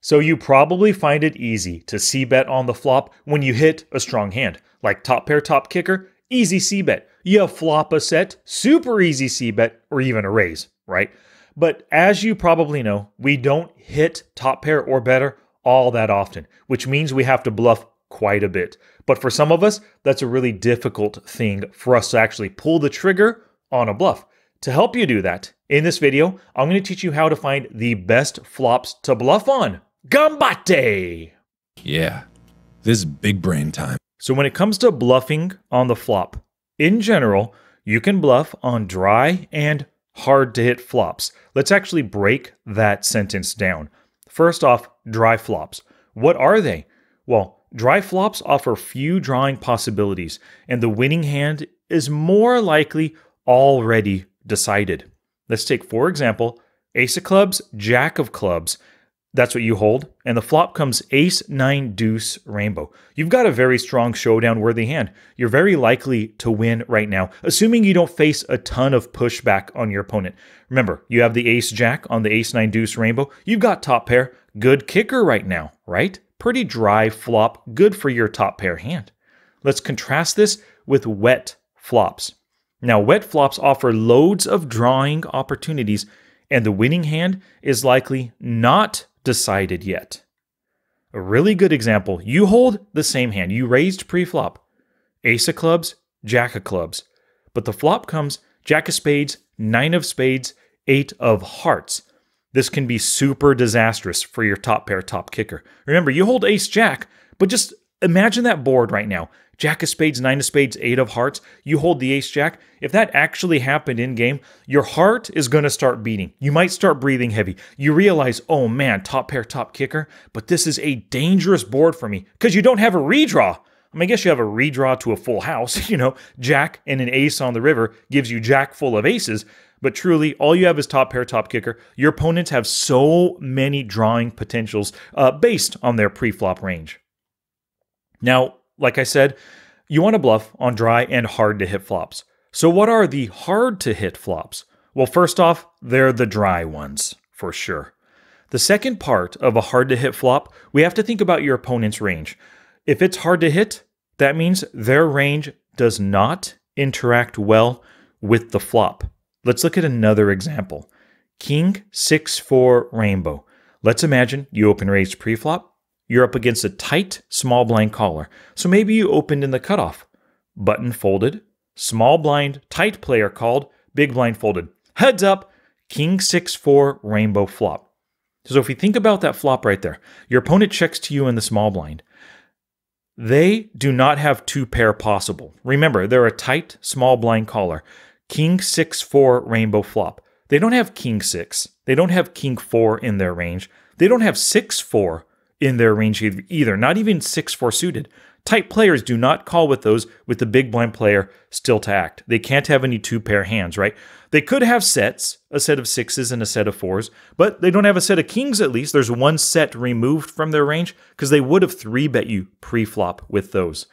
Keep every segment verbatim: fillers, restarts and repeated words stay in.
So you probably find it easy to c-bet on the flop when you hit a strong hand. Like top pair, top kicker, easy c-bet. You flop a set, super easy c-bet, or even a raise, right? But as you probably know, we don't hit top pair or better all that often, which means we have to bluff quite a bit. But for some of us, that's a really difficult thing for us to actually pull the trigger on a bluff. To help you do that, in this video, I'm going to teach you how to find the best flops to bluff on. Gambatte! Yeah, this is big brain time. So when it comes to bluffing on the flop, in general, you can bluff on dry and hard to hit flops. Let's actually break that sentence down. First off, dry flops. What are they? Well, dry flops offer few drawing possibilities, and the winning hand is more likely already decided. Let's take, for example, ace of clubs, jack of clubs. That's what you hold, and the flop comes ace, nine, deuce, rainbow. You've got a very strong showdown-worthy hand. You're very likely to win right now, assuming you don't face a ton of pushback on your opponent. Remember, you have the ace, jack on the ace, nine, deuce, rainbow. You've got top pair, good kicker right now, right? Pretty dry flop, good for your top pair hand. Let's contrast this with wet flops. Now, wet flops offer loads of drawing opportunities, and the winning hand is likely not decided yet. A really good example, you hold the same hand, you raised pre-flop, ace of clubs, jack of clubs, but the flop comes jack of spades, nine of spades, eight of hearts. This can be super disastrous for your top pair, top kicker. Remember, you hold ace jack, but just imagine that board right now. Jack of spades, nine of spades, eight of hearts. You hold the ace jack. If that actually happened in game, your heart is going to start beating. You might start breathing heavy. You realize, oh man, top pair, top kicker, but this is a dangerous board for me because you don't have a redraw. I mean, I guess you have a redraw to a full house, you know, jack and an ace on the river gives you jack full of aces, but truly all you have is top pair, top kicker. Your opponents have so many drawing potentials uh, based on their pre-flop range. Now, like I said, you want to bluff on dry and hard to hit flops. So what are the hard to hit flops? Well, first off, they're the dry ones for sure. The second part of a hard to hit flop, we have to think about your opponent's range. If it's hard to hit, that means their range does not interact well with the flop. Let's look at another example. King six four rainbow. Let's imagine you open raised pre-flop. You're up against a tight, small blind caller. So maybe you opened in the cutoff. Button folded, small blind, tight player called, big blind folded. Heads up, king six four rainbow flop. So if you think about that flop right there, your opponent checks to you in the small blind. They do not have two pair possible. Remember, they're a tight, small blind caller. King six four rainbow flop. They don't have king six. They don't have king four in their range. They don't have six four. In their range either, not even six four suited. Tight players do not call with those with the big blind player still to act. They can't have any two pair hands, right? They could have sets, a set of sixes and a set of fours, but they don't have a set of kings at least. There's one set removed from their range because they would have three bet you pre-flop with those.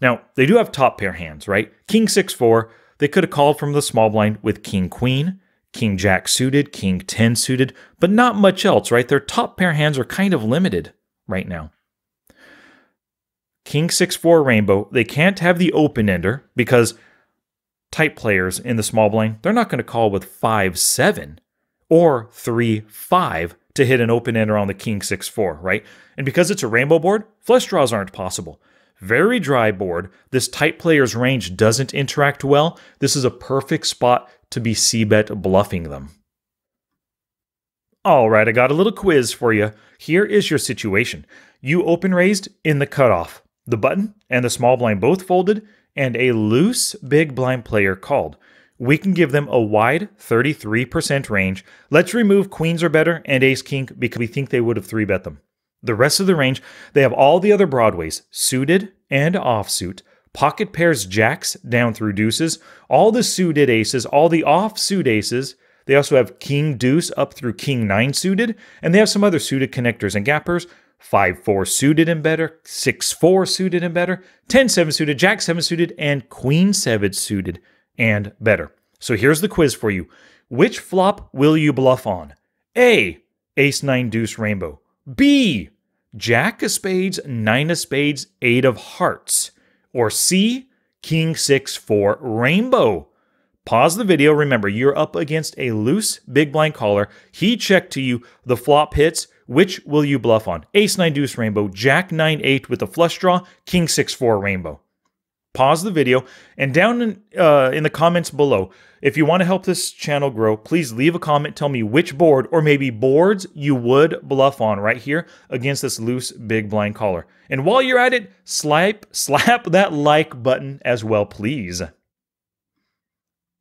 Now, they do have top pair hands, right? King six four, they could have called from the small blind with king queen, king jack suited, king ten suited, but not much else, right? Their top pair hands are kind of limited right now. King six four rainbow, they can't have the open ender because tight players in the small blind, they're not going to call with five seven or three five to hit an open ender on the king six four, right? And because it's a rainbow board, flush draws aren't possible. Very dry board. This tight player's range doesn't interact well. This is a perfect spot to be c-bet bluffing them. All right, I got a little quiz for you. Here is your situation. You open raised in the cutoff. The button and the small blind both folded, and a loose big blind player called. We can give them a wide thirty-three percent range. Let's remove queens or better and ace king because we think they would have three bet them. The rest of the range, they have all the other broadways, suited and offsuit, pocket pairs, jacks down through deuces, all the suited aces, all the offsuit aces. They also have king deuce up through king nine suited, and they have some other suited connectors and gappers, five four suited and better, six four suited and better, ten seven suited, jack seven suited, and queen seven suited and better. So here's the quiz for you. Which flop will you bluff on? A, ace nine deuce rainbow. B, jack of spades, nine of spades, eight of hearts. Or C, king six, four, rainbow. Pause the video. Remember, you're up against a loose big blind caller. He checked to you. The flop hits. Which will you bluff on? Ace nine deuce rainbow, jack nine eight with a flush draw, king six four rainbow. Pause the video, and down in, uh, in the comments below, if you want to help this channel grow, please leave a comment. Tell me which board or maybe boards you would bluff on right here against this loose big blind caller. And while you're at it, slap slap that like button as well, please.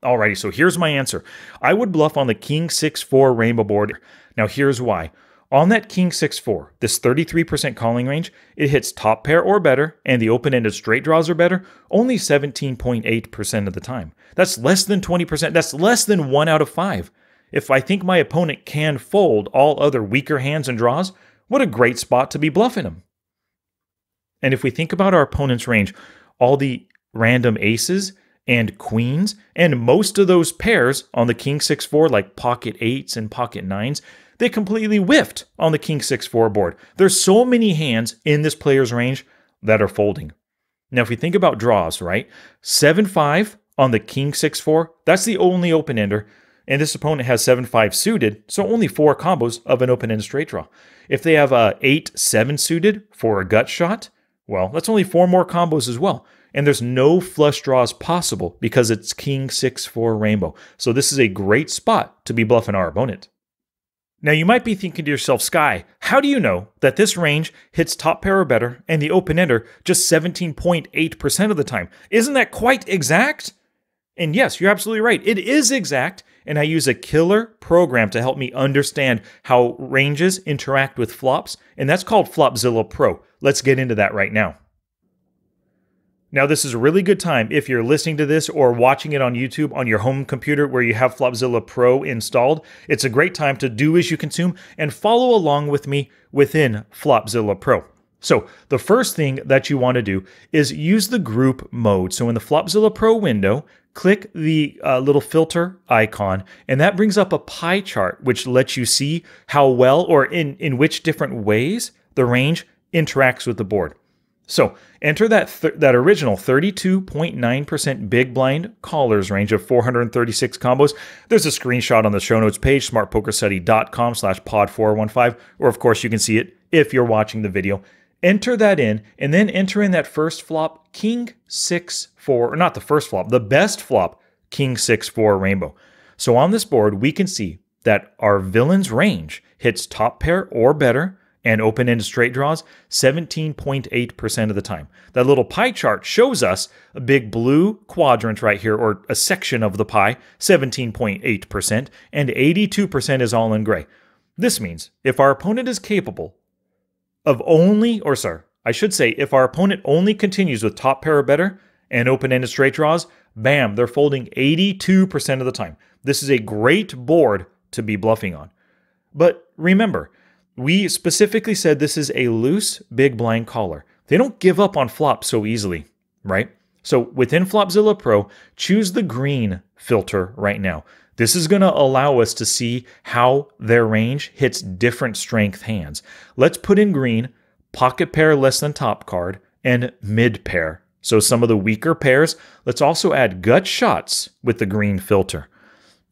Alrighty, so here's my answer. I would bluff on the king six four rainbow board. Now here's why. On that king six four, this thirty-three percent calling range, it hits top pair or better, and the open-ended straight draws are better only seventeen point eight percent of the time. That's less than twenty percent. That's less than one out of five. If I think my opponent can fold all other weaker hands and draws, what a great spot to be bluffing him. And if we think about our opponent's range, all the random aces and queens, and most of those pairs on the king six four, like pocket eights and pocket nines, they completely whiffed on the king six four board. There's so many hands in this player's range that are folding. Now, if we think about draws, right? seven five on the king six four, that's the only open-ender, and this opponent has seven five suited, so only four combos of an open-ended straight draw. If they have uh, eight seven suited for a gut shot, well, that's only four more combos as well. And there's no flush draws possible because it's king six four rainbow. So this is a great spot to be bluffing our opponent. Now you might be thinking to yourself, Sky, how do you know that this range hits top pair or better and the open-ender just seventeen point eight percent of the time? Isn't that quite exact? And yes, you're absolutely right. It is exact, and I use a killer program to help me understand how ranges interact with flops, and that's called Flopzilla Pro. Let's get into that right now. Now, this is a really good time if you're listening to this or watching it on YouTube on your home computer where you have Flopzilla Pro installed. It's a great time to do as you consume and follow along with me within Flopzilla Pro. So the first thing that you want to do is use the group mode. So in the Flopzilla Pro window, click the uh, little filter icon, and that brings up a pie chart, which lets you see how well or in, in which different ways the range interacts with the board. So enter that, th that original thirty-two point nine percent big blind callers range of four hundred thirty-six combos. There's a screenshot on the show notes page, smartpokerstudy dot com slash pod four one five, or of course you can see it if you're watching the video. Enter that in, and then enter in that first flop, king six four, or not the first flop, the best flop, king six four rainbow. So on this board, we can see that our villain's range hits top pair or better, and open-ended straight draws seventeen point eight percent of the time. That little pie chart shows us a big blue quadrant right here, or a section of the pie, seventeen point eight percent, and eighty-two percent is all in gray. This means if our opponent is capable of only, or sorry, I should say, if our opponent only continues with top pair or better and open-ended straight draws, bam, they're folding eighty-two percent of the time. This is a great board to be bluffing on. But remember, we specifically said this is a loose big blind caller. They don't give up on flops so easily, right? So within Flopzilla Pro, choose the green filter right now. This is going to allow us to see how their range hits different strength hands. Let's put in green, pocket pair less than top card, and mid pair. So some of the weaker pairs. Let's also add gut shots with the green filter.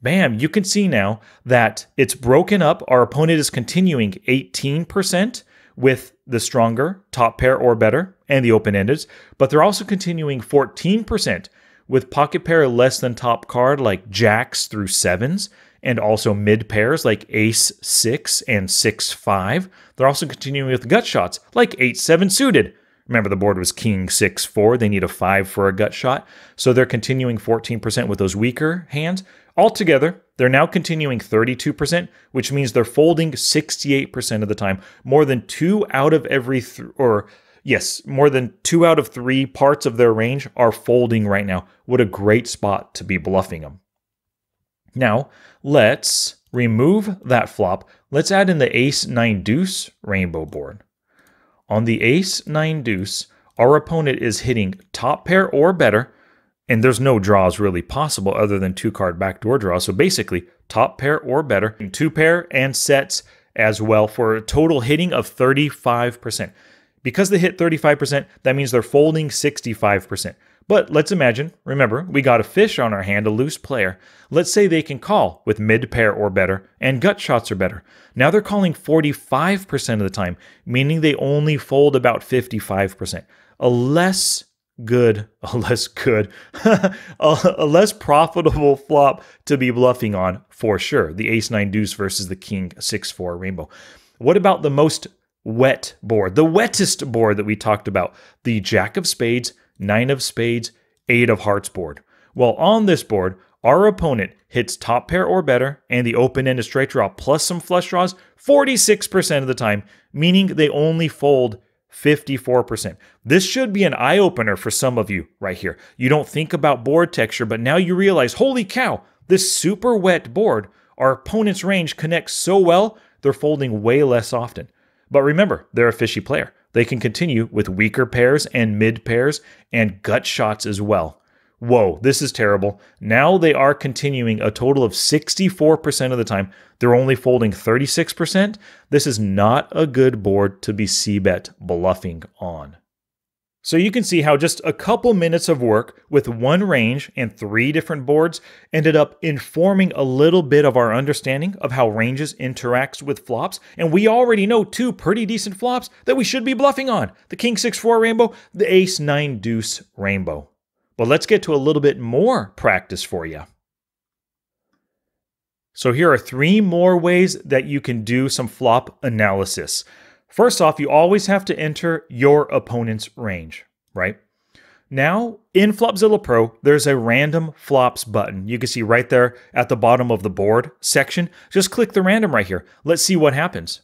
Bam, you can see now that it's broken up. Our opponent is continuing eighteen percent with the stronger top pair or better and the open-endeds, but they're also continuing fourteen percent with pocket pair less than top card like jacks through sevens, and also mid pairs like ace six and six five. They're also continuing with gut shots like eight seven suited. Remember, the board was king six four. They need a five for a gut shot. So they're continuing fourteen percent with those weaker hands. Altogether, they're now continuing thirty-two percent, which means they're folding sixty-eight percent of the time. More than two out of every, th or yes, more than two out of three parts of their range are folding right now. What a great spot to be bluffing them. Now, let's remove that flop. Let's add in the ace nine deuce rainbow board. On the ace nine deuce, our opponent is hitting top pair or better, and there's no draws really possible other than two card backdoor draws. So basically, top pair or better, two pair and sets, as well for a total hitting of thirty-five percent. Because they hit thirty-five percent, that means they're folding sixty-five percent. But let's imagine, remember, we got a fish on our hand, a loose player. Let's say they can call with mid-pair or better, and gut shots are better. Now they're calling forty-five percent of the time, meaning they only fold about fifty-five percent. A less good, a less good, a, a less profitable flop to be bluffing on for sure. The ace nine deuce versus the king six four rainbow. What about the most wet board? The wettest board that we talked about, the jack of spades, nine of spades, eight of hearts board. Well, on this board, our opponent hits top pair or better and the open ended straight draw plus some flush draws forty-six percent of the time, meaning they only fold fifty-four percent. This should be an eye opener for some of you right here. You don't think about board texture, but now you realize, holy cow, this super wet board, our opponent's range connects so well, they're folding way less often. But remember, they're a fishy player. They can continue with weaker pairs and mid pairs and gut shots as well. Whoa, this is terrible. Now they are continuing a total of sixty-four percent of the time. They're only folding thirty-six percent. This is not a good board to be c-bet bluffing on. So you can see how just a couple minutes of work with one range and three different boards ended up informing a little bit of our understanding of how ranges interacts with flops. And we already know two pretty decent flops that we should be bluffing on. The king six four rainbow, the ace nine deuce rainbow. But let's get to a little bit more practice for you. So here are three more ways that you can do some flop analysis. First off, you always have to enter your opponent's range, right? Now, in Flopzilla Pro, there's a random flops button. You can see right there at the bottom of the board section. Just click the random right here. Let's see what happens.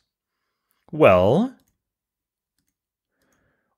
Well,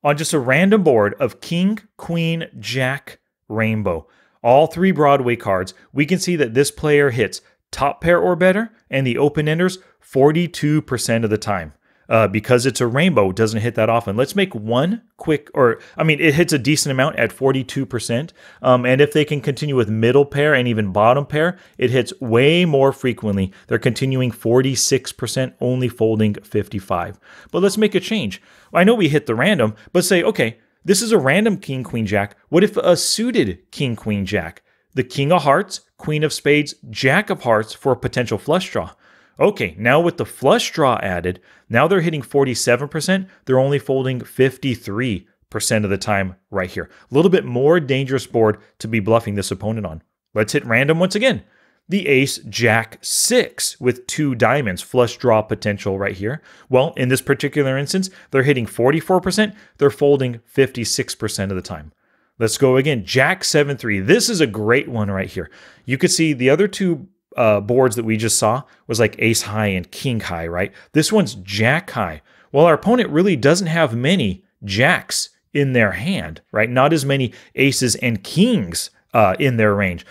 on just a random board of king, queen, jack, rainbow, all three Broadway cards, we can see that this player hits top pair or better and the open enders forty-two percent of the time. Uh, because it's a rainbow, it doesn't hit that often. Let's make one quick, or I mean, it hits a decent amount at forty-two percent. Um, and if they can continue with middle pair and even bottom pair, it hits way more frequently. They're continuing forty-six percent, only folding fifty-five. But let's make a change. I know we hit the random, but say, okay, this is a random king, queen, jack. What if a suited king, queen, jack? The king of hearts, queen of spades, jack of hearts for a potential flush draw. Okay, now with the flush draw added, now they're hitting forty-seven percent. They're only folding fifty-three percent of the time right here. A little bit more dangerous board to be bluffing this opponent on. Let's hit random once again. The ace jack six with two diamonds, flush draw potential right here. Well, in this particular instance, they're hitting forty-four percent. They're folding fifty-six percent of the time. Let's go again, jack seven three. This is a great one right here. You could see the other two Uh, boards that we just saw was like ace high and king high, right? This one's jack high. Well, our opponent really doesn't have many jacks in their hand, right? Not as many aces and kings uh, in their range.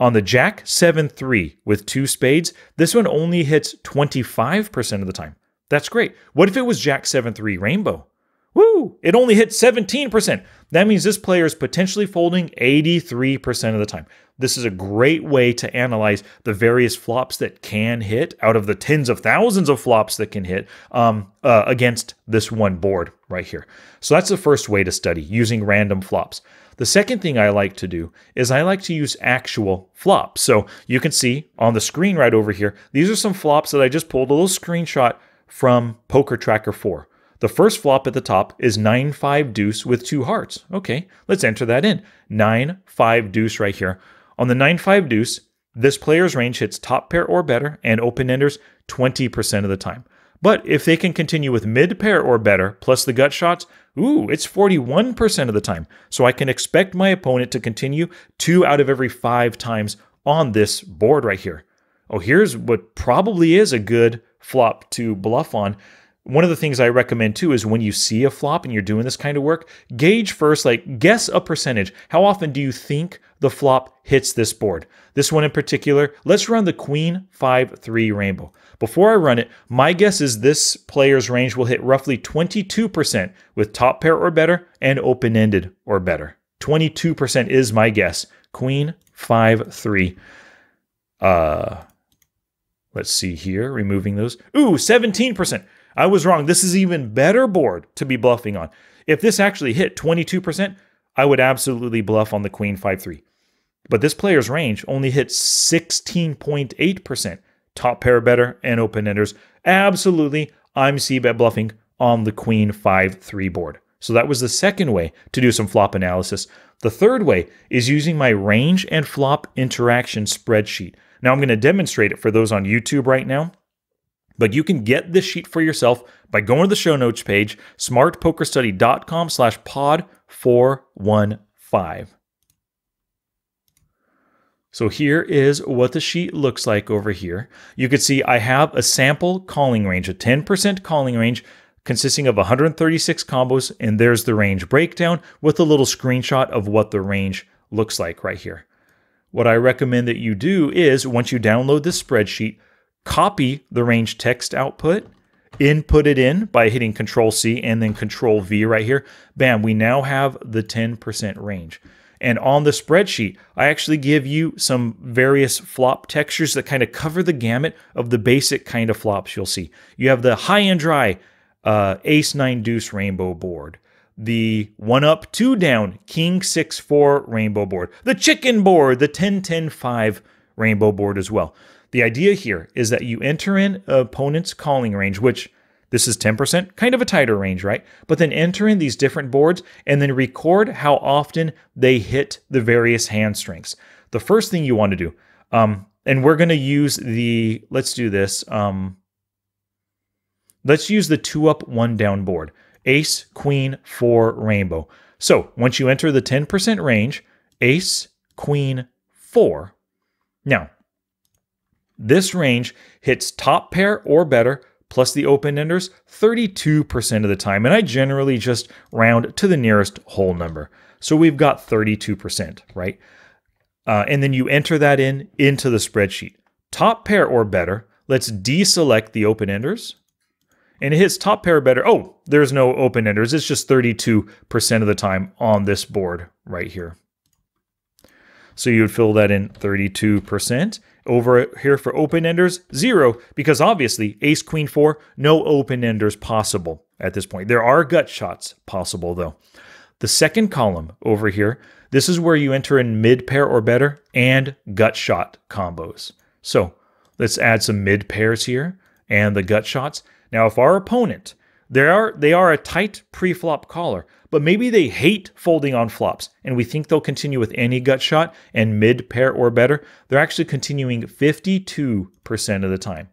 On the jack seven three with two spades, this one only hits twenty-five percent of the time. That's great. What if it was jack seven three rainbow? Woo! It only hits seventeen percent. That means this player is potentially folding eighty-three percent of the time. This is a great way to analyze the various flops that can hit out of the tens of thousands of flops that can hit um, uh, against this one board right here. So that's the first way to study, using random flops. The second thing I like to do is I like to use actual flops. So you can see on the screen right over here, these are some flops that I just pulled a little screenshot from PokerTracker four. The first flop at the top is nine five deuce with two hearts. Okay, let's enter that in. nine five deuce right here. On the nine five deuce, this player's range hits top pair or better and open enders twenty percent of the time. But if they can continue with mid pair or better, plus the gut shots, ooh, it's forty-one percent of the time. So I can expect my opponent to continue two out of every five times on this board right here. Oh, here's what probably is a good flop to bluff on. One of the things I recommend too is when you see a flop and you're doing this kind of work, gauge first, like guess a percentage. How often do you think the flop hits this board? This one in particular, let's run the queen five three rainbow. Before I run it, my guess is this player's range will hit roughly twenty-two percent with top pair or better and open-ended or better. twenty-two percent is my guess. Queen five three uh, Let's see here, removing those. Ooh, seventeen percent. I was wrong. This is even better board to be bluffing on. If this actually hit twenty-two percent, I would absolutely bluff on the queen five three. But this player's range only hit sixteen point eight percent. Top pair better and open enders. Absolutely, I'm c-bet bluffing on the queen five three board. So that was the second way to do some flop analysis. The third way is using my range and flop interaction spreadsheet. Now I'm going to demonstrate it for those on YouTube right now, but you can get this sheet for yourself by going to the show notes page, smart poker study dot com slash pod four one five. So here is what the sheet looks like over here. You can see I have a sample calling range, a ten percent calling range consisting of one hundred thirty-six combos, and there's the range breakdown with a little screenshot of what the range looks like right here. What I recommend that you do is, once you download this spreadsheet, copy the range text output, input it in by hitting control C and then control V right here. Bam, we now have the ten percent range. And on the spreadsheet, I actually give you some various flop textures that kind of cover the gamut of the basic kind of flops you'll see. You have the high and dry uh, ace nine deuce rainbow board, the one up two down king six four rainbow board, the chicken board, the ten ten five rainbow board as well. The idea here is that you enter in opponent's calling range, which this is ten percent, kind of a tighter range, right? But then enter in these different boards and then record how often they hit the various hand strengths. The first thing you want to do, um, and we're going to use the, let's do this. Um, let's use the two up, one down board, ace, queen, four, rainbow. So once you enter the ten percent range, ace, queen, four. Now, this range hits top pair or better, plus the open enders thirty-two percent of the time. And I generally just round to the nearest whole number. So we've got thirty-two percent, right? Uh, and then you enter that in into the spreadsheet. Top pair or better, let's deselect the open enders. And it hits top pair or better. Oh, there's no open enders. It's just thirty-two percent of the time on this board right here. So you would fill that in thirty-two percent. Over here for open enders, zero, because obviously ace, queen, four, no open enders possible at this point. There are gut shots possible though. The second column over here, this is where you enter in mid pair or better and gut shot combos. So let's add some mid pairs here and the gut shots. Now, if our opponent, they are, they are a tight pre-flop caller, but maybe they hate folding on flops and we think they'll continue with any gut shot and mid pair or better. They're actually continuing fifty-two percent of the time.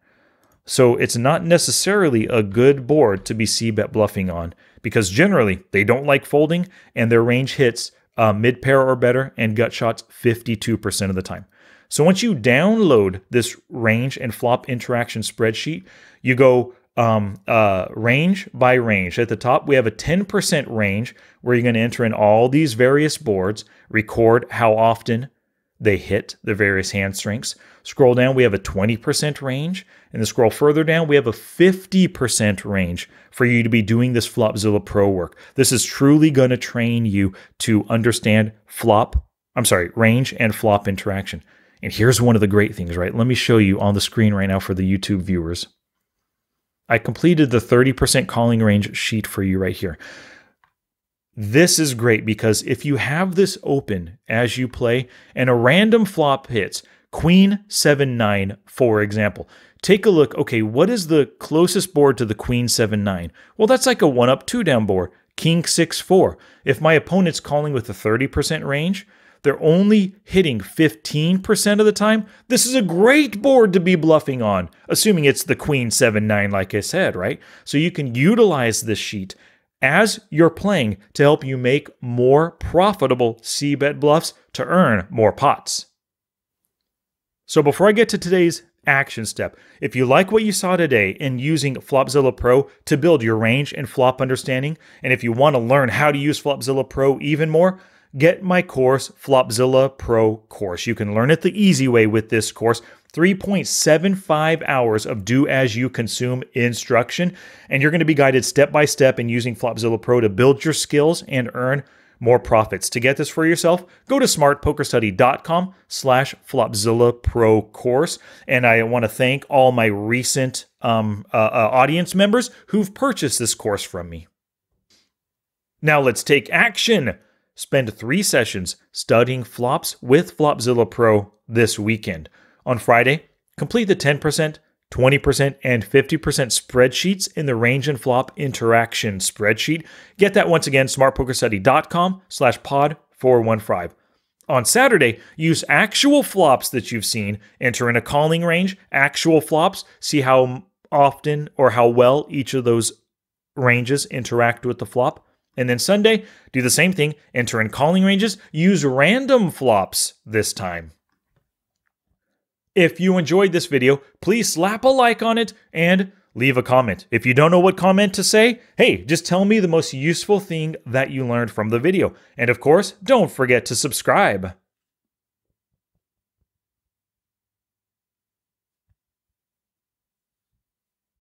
So it's not necessarily a good board to be c-bet bluffing on because generally they don't like folding and their range hits uh, mid pair or better and gut shots fifty-two percent of the time. So once you download this range and flop interaction spreadsheet, you go Um, uh, range by range. At the top, we have a ten percent range where you're going to enter in all these various boards, record how often they hit the various hand strengths. Scroll down, we have a twenty percent range, and then scroll further down, we have a fifty percent range for you to be doing this Flopzilla Pro work. This is truly going to train you to understand flop, I'm sorry, range and flop interaction. And here's one of the great things, right? Let me show you on the screen right now for the YouTube viewers. I completed the thirty percent calling range sheet for you right here. This is great because if you have this open as you play and a random flop hits, queen, seven, nine, for example, take a look, okay, what is the closest board to the queen, seven, nine? Well, that's like a one up, two down board, king, six, four. If my opponent's calling with a thirty percent range, they're only hitting fifteen percent of the time. This is a great board to be bluffing on, assuming it's the queen seven, nine, like I said, right? So you can utilize this sheet as you're playing to help you make more profitable c-bet bluffs to earn more pots. So before I get to today's action step, if you like what you saw today in using Flopzilla Pro to build your range and flop understanding, and if you want to learn how to use Flopzilla Pro even more, get my course, Flopzilla Pro course. You can learn it the easy way with this course. three point seven five hours of do-as-you-consume instruction, and you're going to be guided step-by-step in using Flopzilla Pro to build your skills and earn more profits. To get this for yourself, go to smartpokerstudy.com slash Flopzilla Pro course. And I want to thank all my recent um, uh, uh, audience members who've purchased this course from me. Now let's take action. Spend three sessions studying flops with Flopzilla Pro this weekend. On Friday, complete the ten percent, twenty percent, and fifty percent spreadsheets in the range and flop interaction spreadsheet. Get that once again, smartpokerstudy.com slash pod 415. On Saturday, use actual flops that you've seen. Enter in a calling range, actual flops. See how often or how well each of those ranges interact with the flop. And then Sunday, do the same thing. Enter in calling ranges. Use random flops this time. If you enjoyed this video, please slap a like on it and leave a comment. If you don't know what comment to say, hey, just tell me the most useful thing that you learned from the video. And of course, don't forget to subscribe.